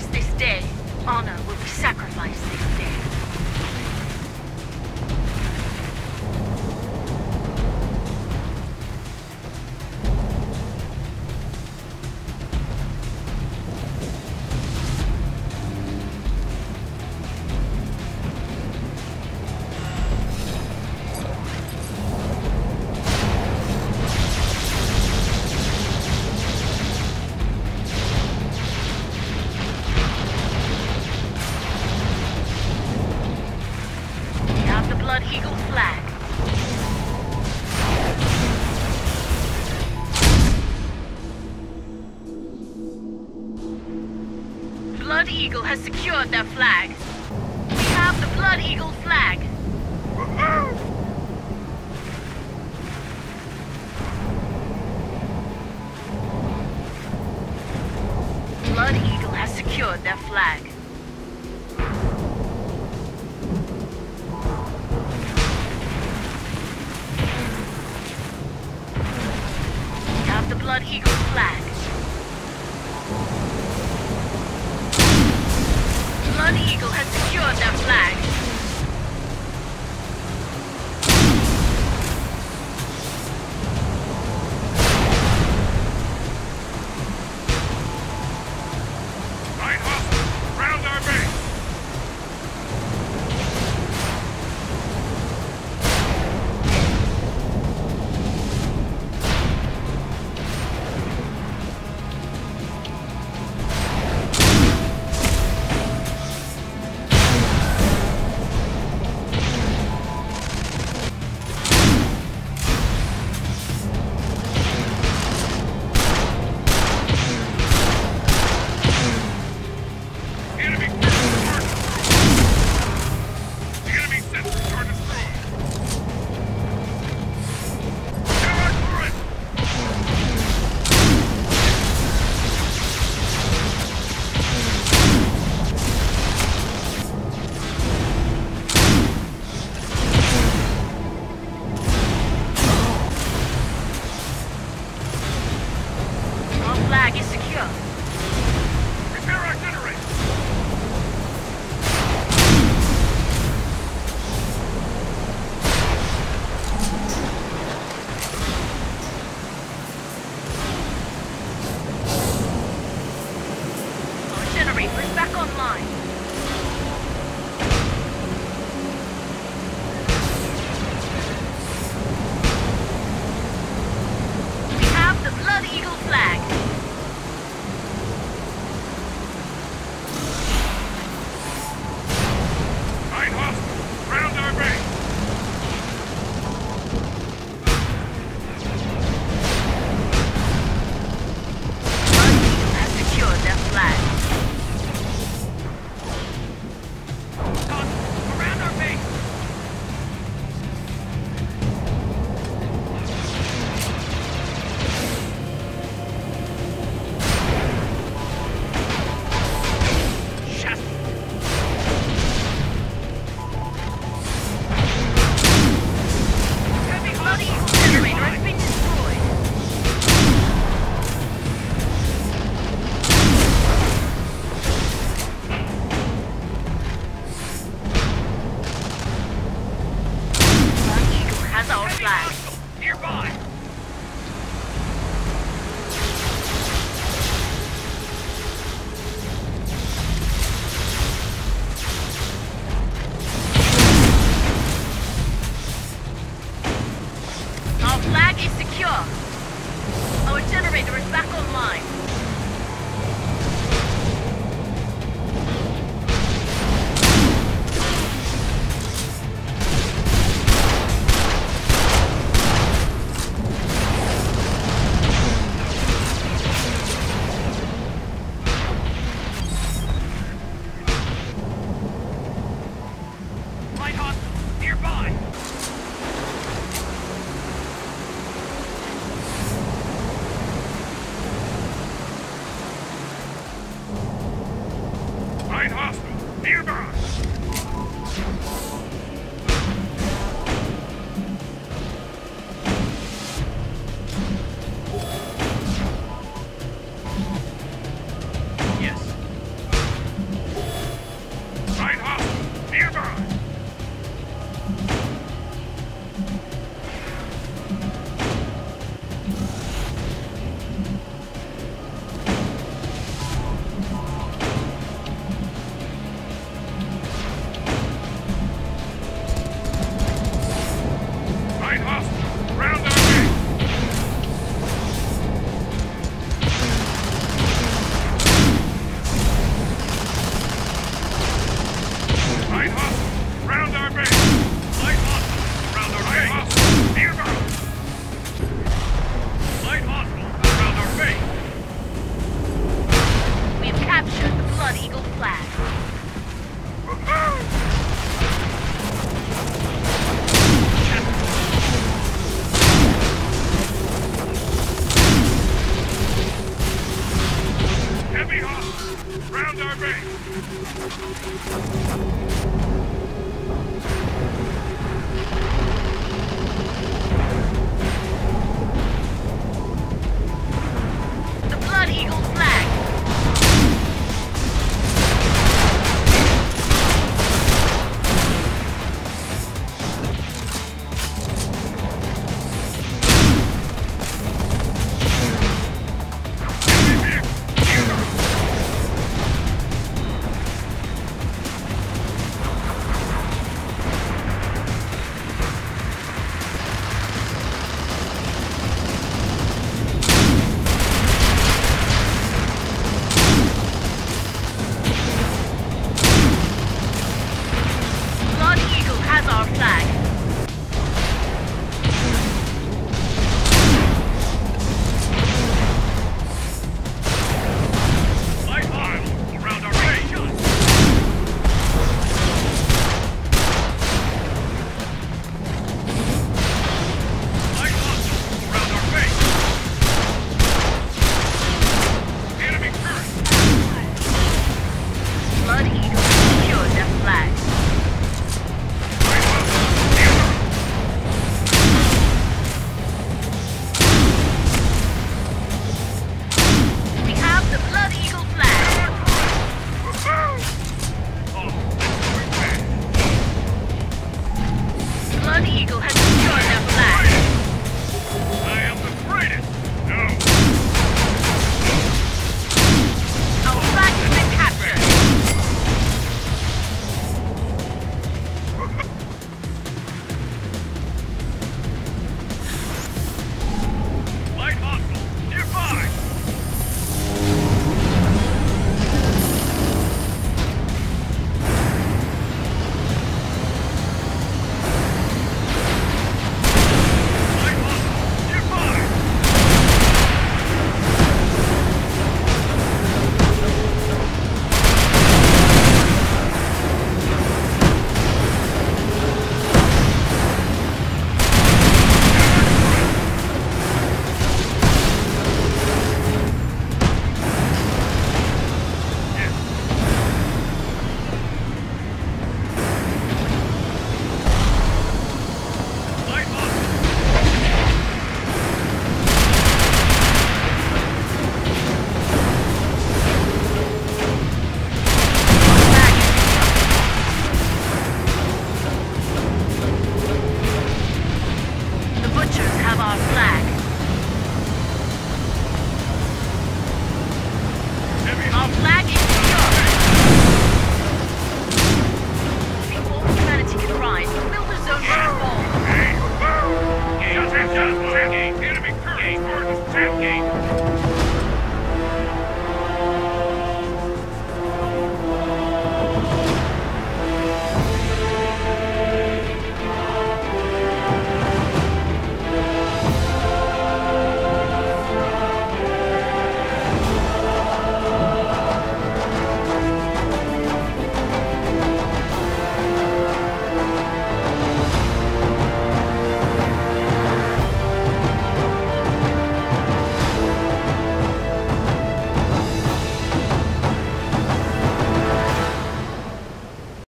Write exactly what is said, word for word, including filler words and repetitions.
sacrificed this day. Honor will be sacrificed this day. Blood Eagle has secured their flag. We have the Blood Eagle flag. Blood Eagle has secured their flag. We have the Blood Eagle flag. Blood Eagle has secured their flag. Right up! Round our